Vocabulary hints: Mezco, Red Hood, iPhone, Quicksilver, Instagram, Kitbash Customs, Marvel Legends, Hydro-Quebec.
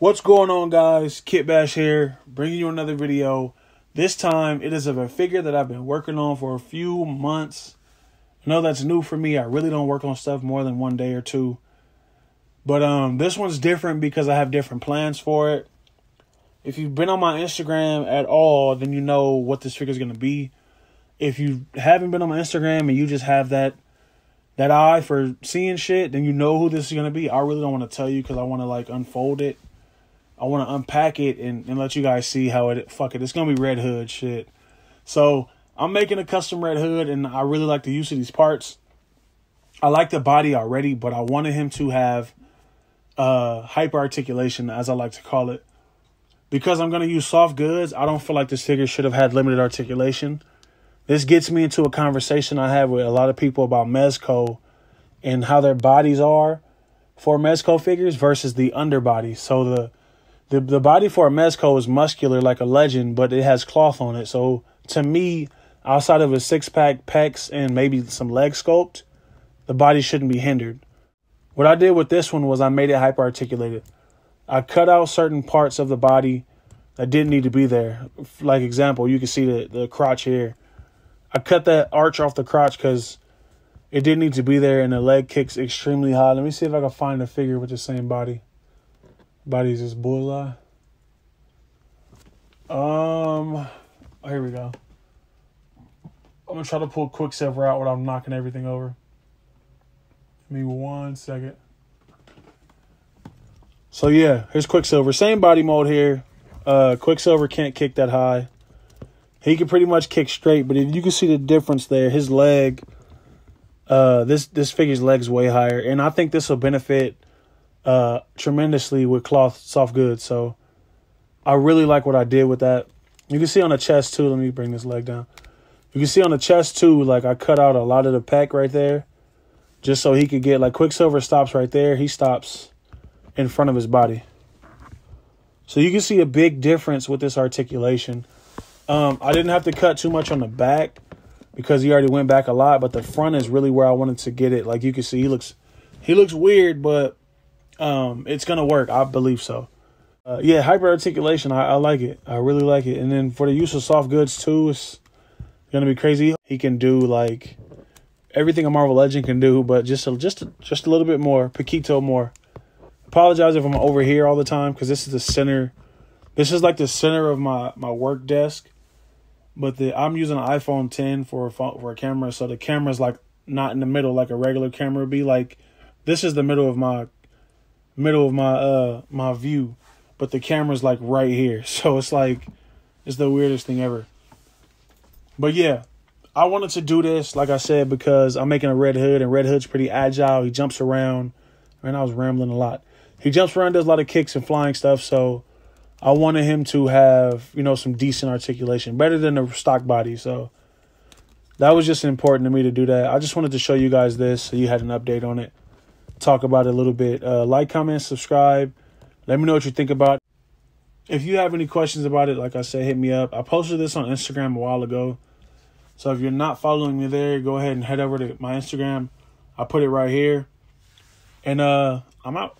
What's going on, guys? Kitbash here, bringing you another video. This time, it is of a figure that I've been working on for a few months. I know that's new for me. I really don't work on stuff more than one day or two. But this one's different because I have different plans for it. If you've been on my Instagram at all, then you know what this figure is going to be. If you haven't been on my Instagram and you just have that eye for seeing shit, then you know who this is going to be. I really don't want to tell you because I want to, like, unfold it. I want to unpack it and let you guys see how it... Fuck it. It's going to be Red Hood shit. So I'm making a custom Red Hood, and I really like the use of these parts. I like the body already, but I wanted him to have hyper-articulation, as I like to call it. Because I'm going to use soft goods, I don't feel like this figure should have had limited articulation. This gets me into a conversation I have with a lot of people about Mezco and how their bodies are for Mezco figures versus the underbody. So the body for a Mezco is muscular like a legend, but it has cloth on it. So to me, outside of a six-pack, pecs, and maybe some leg sculpt, the body shouldn't be hindered. What I did with this one was I made it hyper-articulated. I cut out certain parts of the body that didn't need to be there. Like example, you can see the crotch here. I cut that arch off the crotch because it didn't need to be there, and the leg kicks extremely high. Let me see if I can find a figure with the same body. Body's just bullseye. Oh, here we go. I'm gonna try to pull Quicksilver out without knocking everything over. Give me one second. So yeah, here's Quicksilver. Same body mold here. Quicksilver can't kick that high. He can pretty much kick straight, but if you can see the difference there, his leg, this figure's leg's way higher, and I think this will benefit tremendously with cloth soft goods. So I really like what I did with that. You can see on the chest too. Let me bring this leg down. You can see on the chest too, like I cut out a lot of the pec right there just so he could get, like, Quicksilver stops right there. He stops in front of his body. So you can see a big difference with this articulation. I didn't have to cut too much on the back because he already went back a lot, but the front is really where I wanted to get it. Like you can see, he looks weird, but it's going to work. I believe so. Yeah, hyper-articulation, I like it. I really like it. And then for the use of soft goods, too, it's going to be crazy. He can do, like, everything a Marvel Legend can do, but just a little bit more, poquito more. Apologize if I'm over here all the time because this is the center. This is, like, the center of my work desk. But I'm using an iPhone 10 for a camera, so the camera's, like, not in the middle like a regular camera would be. Like, this is the middle of my view, but the camera's, like, right here, so it's like it's the weirdest thing ever. But yeah, I wanted to do this, like I said, because I'm making a Red Hood, and Red Hood's pretty agile. He jumps around, and I was rambling a lot. He jumps around, does a lot of kicks and flying stuff, so I wanted him to have, you know, some decent articulation, better than the stock body. So that was just important to me to do that. I just wanted to show you guys this so you had an update on it. Talk about it a little bit. Like, comment, subscribe. Let me know what you think about it. If you have any questions about it, like I said, hit me up. I posted this on Instagram a while ago, so if you're not following me there, go ahead and head over to my Instagram. I put it right here, and I'm out.